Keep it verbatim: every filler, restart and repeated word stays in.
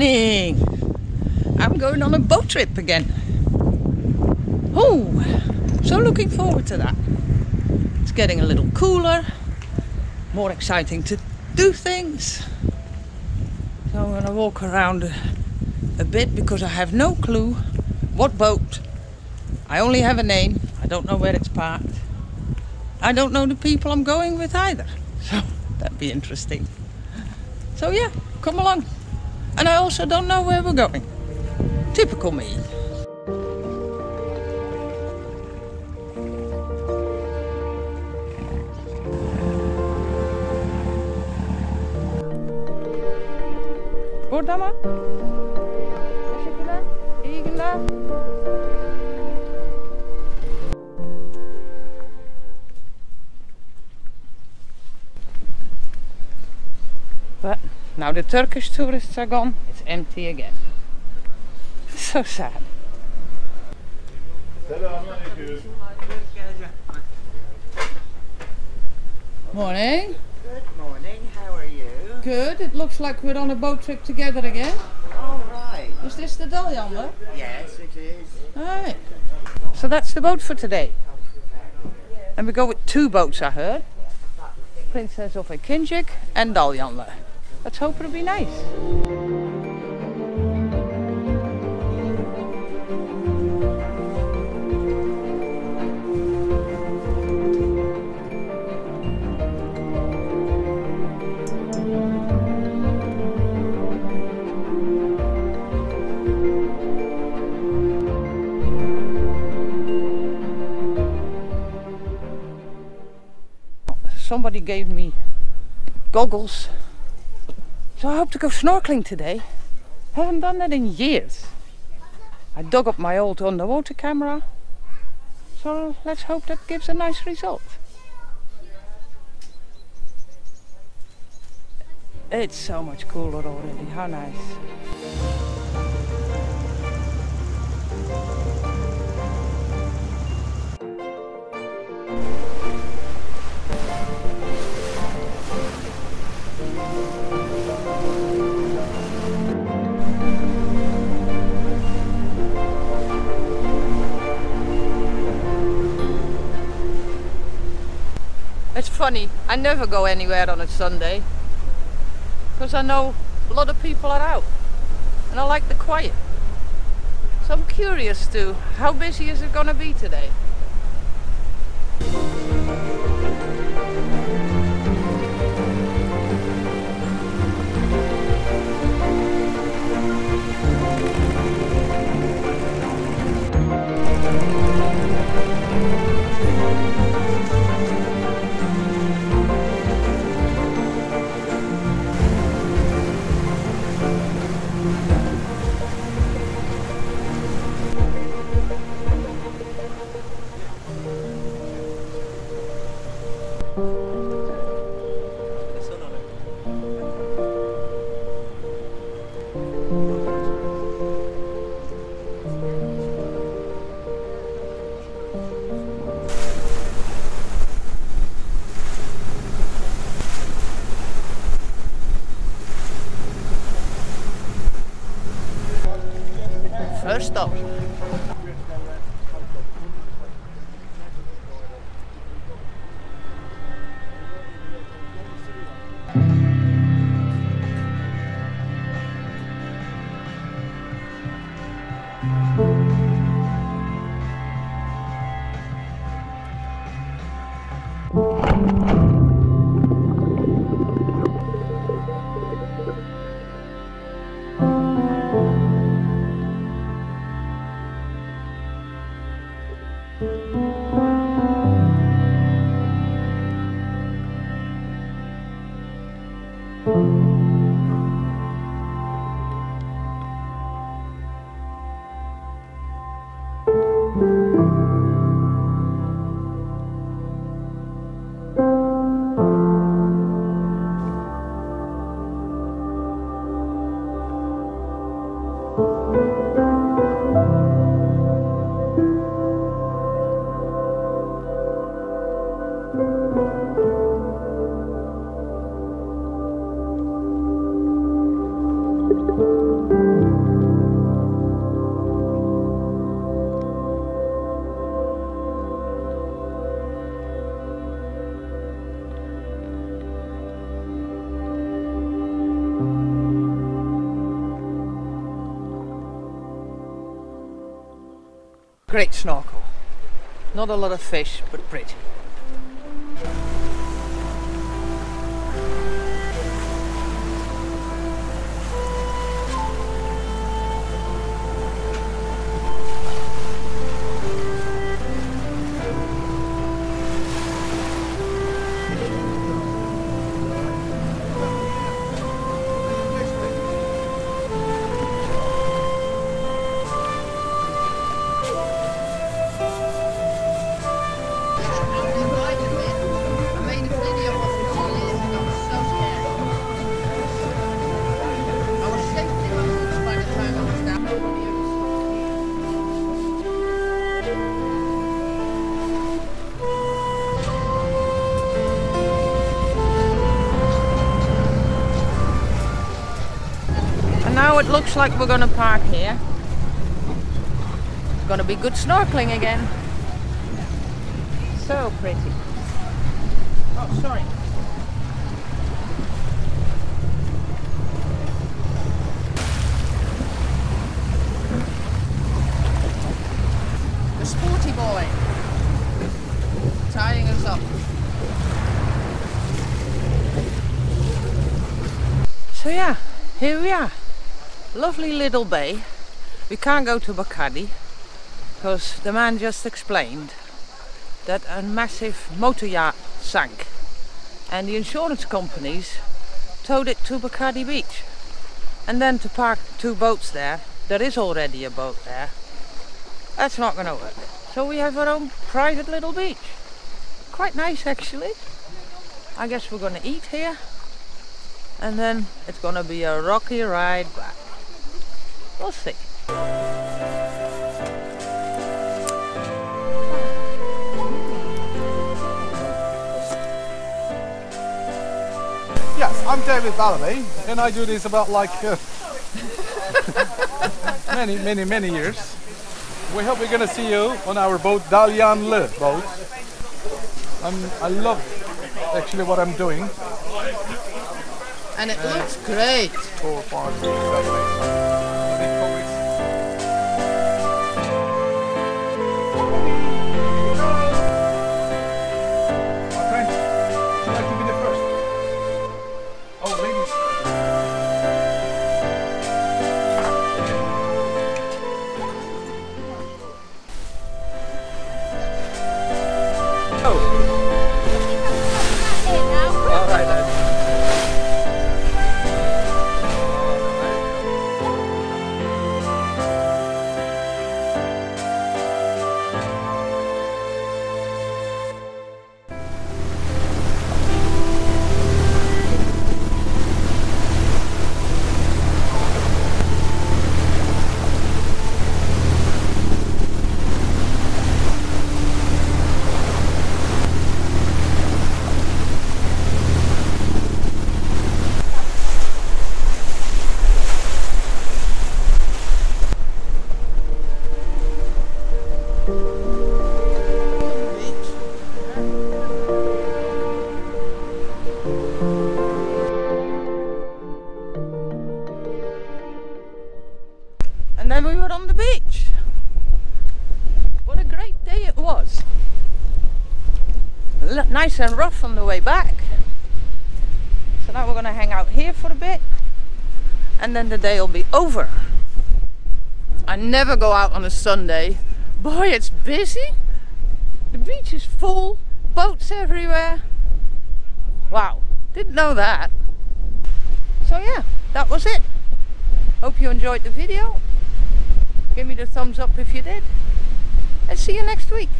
morning. I'm going on a boat trip again. Oh, so looking forward to that. It's getting a little cooler, more exciting to do things. So I'm going to walk around a bit because I have no clue what boat. I only have a name. I don't know where it's parked. I don't know the people I'm going with either. So that'd be interesting. So yeah, come along. And I also don't know where we're going. Typical me. Orada mı? Teşekkürler. İyi günler. But now the Turkish tourists are gone, it's empty again. So sad. Selamünaleyküm. Morning. Good morning. How are you? Good. It looks like we're on a boat trip together again. All right. Is this the Dalyanlı? Yes, it is. All right. So that's the boat for today. And we go with two boats, I heard. Princess of Ekincik and Dalyanlı. Let's hope it'll be nice. Somebody gave me goggles, so I hope to go snorkeling today. Haven't done that in years. I dug up my old underwater camera, so let's hope that gives a nice result. It's so much cooler already, how nice. It's funny, I never go anywhere on a Sunday because I know a lot of people are out and I like the quiet. So I'm curious too, how busy is it going to be today? First stop. Great snorkel. Not a lot of fish, but pretty. It looks like we're gonna park here. It's gonna be good snorkeling again. So pretty. Oh, sorry. The sporty boy tying us up. So yeah, here we are. Lovely little bay. We can't go to Bacardi because the man just explained that a massive motor yacht sank and the insurance companies towed it to Bacardi Beach, and then to park two boats there. There is already a boat there. That's not going to work. So we have our own private little beach. Quite nice actually. I guess we're going to eat here and then it's going to be a rocky ride back. We'll see. Yes, I'm David Balladay and I do this about like uh, many, many, many years. We hope we're gonna see you on our boat, Dalyan Le boat. I'm, I love actually what I'm doing. And it uh, looks great. Four, five, six, seven, eight. And we were on the beach. What a great day it was. L- nice and rough on the way back. So now we're going to hang out here for a bit and then the day will be over. I never go out on a Sunday. Boy, it's busy. The beach is full, boats everywhere. Wow, didn't know that. So yeah, that was it. Hope you enjoyed the video. Give me the thumbs up if you did, and see you next week.